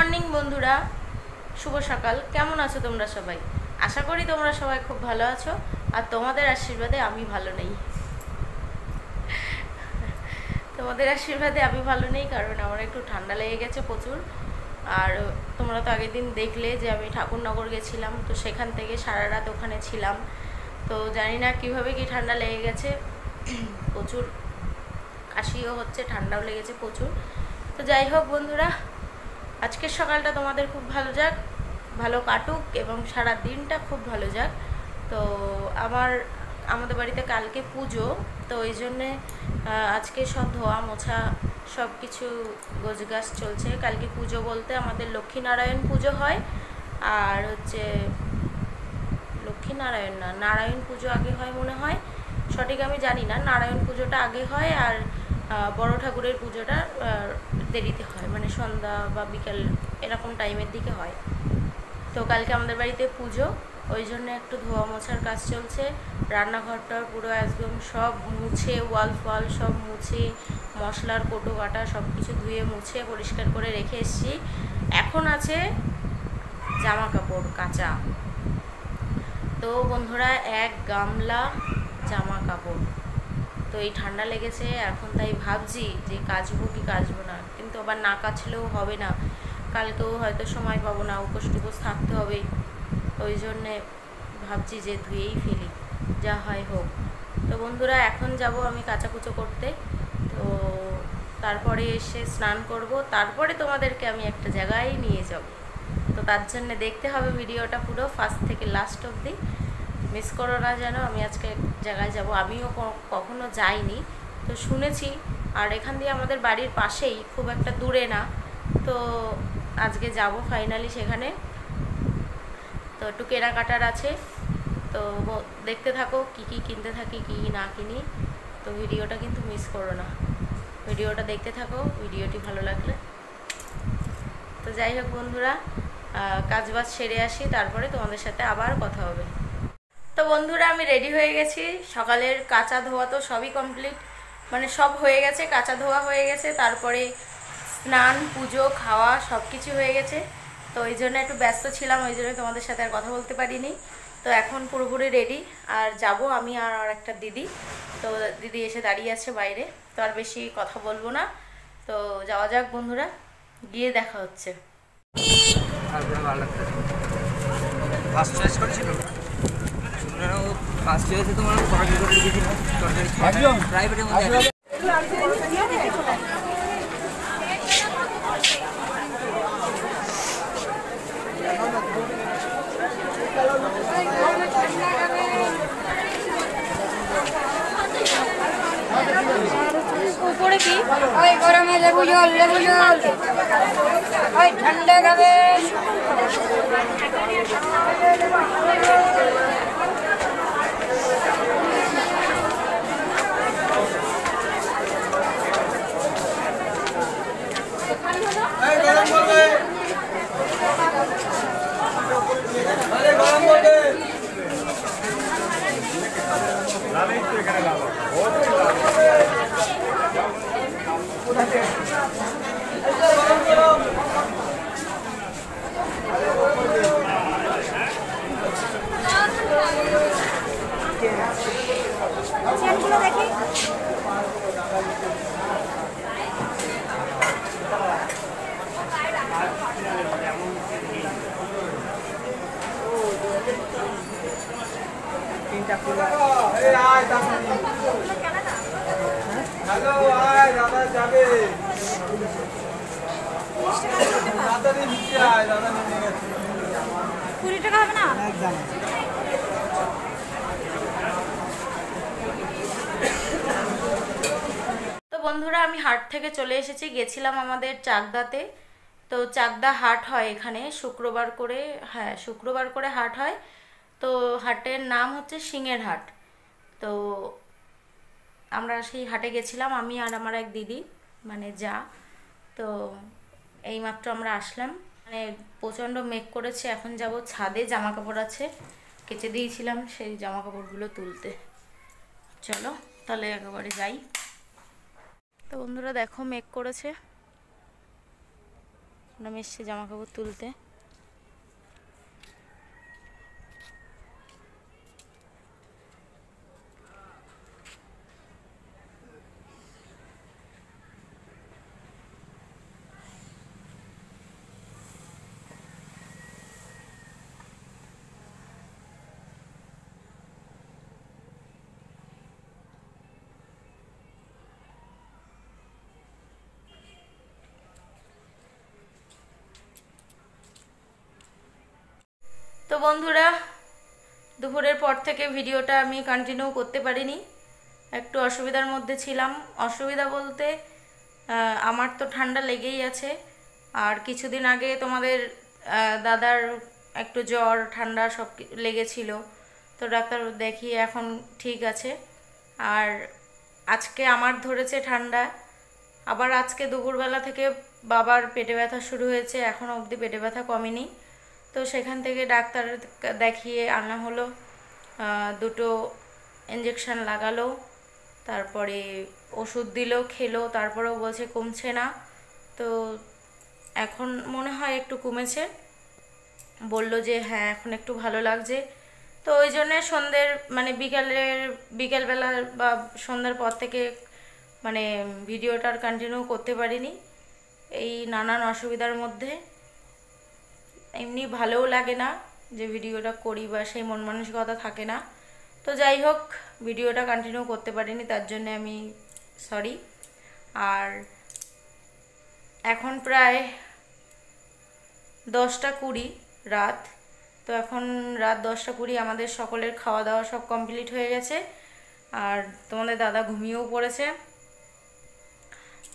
Morning বন্ধুরা, শুভ সকাল। কেমন আছো তোমরা সবাই? আশা করি তোমরা সবাই খুব ভালো আছো, আর তোমাদের আশীর্বাদে আমি ভালো নেই। কারণ আমার একটু ঠান্ডা লেগে গেছে প্রচুর। আর তোমরা তো আগের দিন দেখলে যে আমি ঠাকুরনগর গেছিলাম, তো সেখান থেকে সারা রাত ওখানে ছিলাম। তো জানি না কীভাবে কি ঠান্ডা লেগে গেছে, প্রচুর কাশিও হচ্ছে, ঠান্ডাও লেগেছে প্রচুর। তো যাই হোক বন্ধুরা, আজকের সকালটা তোমাদের খুব ভালো যাক, ভালো কাটুক এবং সারা দিনটা খুব ভালো যাক। তো আমাদের বাড়িতে কালকে পুজো, তো ওই জন্যে আজকে সব ধোয়া মোছা সব কিছু গোছগাছ চলছে। কালকে পুজো বলতে আমাদের লক্ষ্মীনারায়ণ পুজো হয়, আর হচ্ছে লক্ষ্মীনারায়ণ না, নারায়ণ পুজো আগে হয় মনে হয়, সঠিক আমি জানি না। নারায়ণ পুজোটা আগে হয়, আর বড় ঠাকুরের পুজোটা দেরিতে হয়, মানে সন্ধ্যা বা বিকাল এরকম টাইমের দিকে হয়। তো কালকে আমাদের বাড়িতে পুজো, ওই জন্য একটু ধোয়া মোছার কাজ চলছে। রান্নাঘরটার পুরো একদম সব মুছে, ওয়াল ফল সব মুছে, মশলার কোটো কাটা সব কিছু ধুয়ে মুছে পরিষ্কার করে রেখে এসেছি। এখন আছে জামা কাপড় কাচা। তো বন্ধুরা, এক গামলা জামা কাপড়, তো এই ঠান্ডা লেগেছে এখন, তাই ভাবছি যে কাচবো কি কাচবো না, কিন্তু আবার না কাচলেও হবে না, কালকেও হয়তো সময় পাবো না, উপোস টুপোস থাকতে হবে। ওই জন্যে ভাবছি যে ধুয়েই ফেলি, যা হয় হোক। তো বন্ধুরা, এখন যাব আমি কাচাকুচো করতে, তো তারপরে এসে স্নান করব, তারপরে তোমাদেরকে আমি একটা জায়গায় নিয়ে যাব। তো তার জন্যে দেখতে হবে ভিডিওটা পুরো ফার্স্ট থেকে লাস্ট অবধি, মিস করো না যেন। আমি আজকে এক জায়গায় যাব, আমিও কখনো যাইনি, তো শুনেছি। আর এখান দিয়ে আমাদের বাড়ির পাশেই, খুব একটা দূরে না, তো আজকে যাব ফাইনালি সেখানে। তো একটু কেনাকাটার আছে, তো দেখতে থাকো কী কী কিনতে থাকি কী না কিনি। তো ভিডিওটা কিন্তু মিস করো না, ভিডিওটা দেখতে থাকো, ভিডিওটি ভালো লাগলে। তো যাই হোক বন্ধুরা, কাজবাজ সেরে আসি, তারপরে তোমাদের সাথে আবার কথা হবে। তো বন্ধুরা, আমি রেডি হয়ে গেছি। সকালের কাঁচা ধোয়া তো সবই কমপ্লিট, মানে সব হয়ে গেছে, কাঁচা ধোয়া হয়ে গেছে, তারপরে স্নান, পুজো, খাওয়া সব কিছু হয়ে গেছে। তো ওই জন্য একটু ব্যস্ত ছিলাম, ওই জন্য তোমাদের সাথে আর কথা বলতে পারিনি। তো এখন পুরোপুরি রেডি, আর যাব আমি আর একটা দিদি। তো দিদি এসে দাঁড়িয়ে আছে বাইরে, তো আর বেশি কথা বলবো না। তো যাওয়া যাক বন্ধুরা, গিয়ে দেখা হচ্ছে। উপরে কি ওই গরমে লেবু জল, ওই ঠান্ডা খাবে। তো বন্ধুরা, আমি হাট থেকে চলে এসেছি। গেছিলাম আমাদের চাকদাতে, তো চাকদা হাট হয় এখানে শুক্রবার করে, হ্যাঁ শুক্রবার করে হাট হয়। তো হাটের নাম হচ্ছে সিংহের হাট। তো আমরা সেই হাটে গেছিলাম, আমি আর আমার এক দিদি, মানে যা। তো এইমাত্র আমরা আসলাম, মানে প্রচণ্ড মেঘ করেছে। এখন যাব ছাদে, জামা কাপড় আছে কেচে দিয়েছিলাম, সেই জামা কাপড়গুলো তুলতে। চলো তাহলে একেবারে যাই। তো বন্ধুরা দেখো, মেঘ করেছে, এখন আমি এসেছি জামা কাপড় তুলতে। তো বন্ধুরা, দুপুরের পর থেকে ভিডিওটা আমি কন্টিনিউ করতে পারিনি, একটু অসুবিধার মধ্যে ছিলাম। অসুবিধা বলতে আমার তো ঠান্ডা লেগেই আছে, আর কিছুদিন আগে তোমাদের দাদার একটু জ্বর ঠান্ডা সব লেগেছিল, তো ডাক্তার দেখিয়ে এখন ঠিক আছে। আর আজকে আমার ধরেছে ঠান্ডা, আবার আজকে দুপুরবেলা থেকে বাবার পেটে ব্যথা শুরু হয়েছে, এখনও অবধি পেটে ব্যথা কমেনি। তো সেখান থেকে ডাক্তার দেখিয়ে আনা হলো, দুটো ইঞ্জেকশান লাগালো, তারপরে ওষুধ দিল, খেলো, তারপরেও বলছে কমছে না। তো এখন মনে হয় একটু কমেছে, বলল যে হ্যাঁ এখন একটু ভালো লাগছে। তো ওই জন্যে সন্ধ্যের মানে বিকালবেলা বা সন্ধ্যার পর থেকে মানে ভিডিওটার কন্টিনিউ করতে পারিনি এই নানান অসুবিধার মধ্যে। এমনি ভালোও লাগে না যে ভিডিওটা করি বা সেই মন মানসিকতা থাকে না। তো যাই হোক, ভিডিওটা কন্টিনিউ করতে পারিনি, তার জন্য আমি সরি। আর এখন প্রায় 10:20 রাত। তো এখন রাত 10:20, আমাদের সকলের খাওয়া দাওয়া সব কমপ্লিট হয়ে গেছে, আর তোমাদের দাদা ঘুমিয়েও পড়েছে,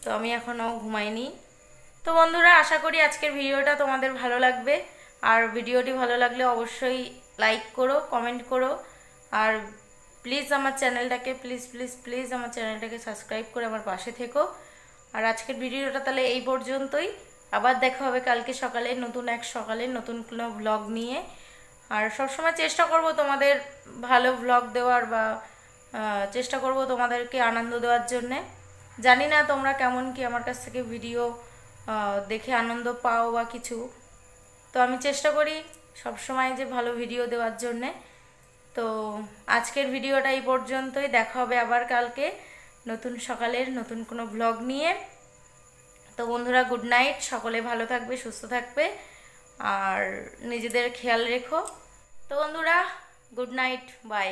তো আমি এখনও ঘুমাইনি। তো বন্ধুরা, আশা করি আজকের ভিডিওটা তোমাদের ভালো লাগবে, আর ভিডিওটি ভালো লাগলে অবশ্যই লাইক করো, কমেন্ট করো, আর প্লিজ আমার চ্যানেলটাকে প্লিজ আমার চ্যানেলটাকে সাবস্ক্রাইব করে আমার পাশে থেকো। আর আজকের ভিডিওটা তাহলে এই পর্যন্তই, আবার দেখা হবে কালকে সকালে নতুন এক সকালে নতুন কোনো ব্লগ নিয়ে। আর সবসময় চেষ্টা করব তোমাদের ভালো ব্লগ দেওয়ার, বা চেষ্টা করব তোমাদেরকে আনন্দ দেওয়ার জন্যে। জানি না তোমরা কেমন কি আমার কাছ থেকে ভিডিও দেখে আনন্দ পাও বা কিছু, তো আমি চেষ্টা করি সবসময় যে ভালো ভিডিও দেওয়ার জন্যে। তো আজকের ভিডিওটা এই পর্যন্তই, দেখা হবে আবার কালকে নতুন সকালের নতুন কোনো ব্লগ নিয়ে। তো বন্ধুরা, গুড নাইট, সকলে ভালো থাকবে, সুস্থ থাকবে, আর নিজেদের খেয়াল রেখো। তো বন্ধুরা, গুড নাইট, বাই।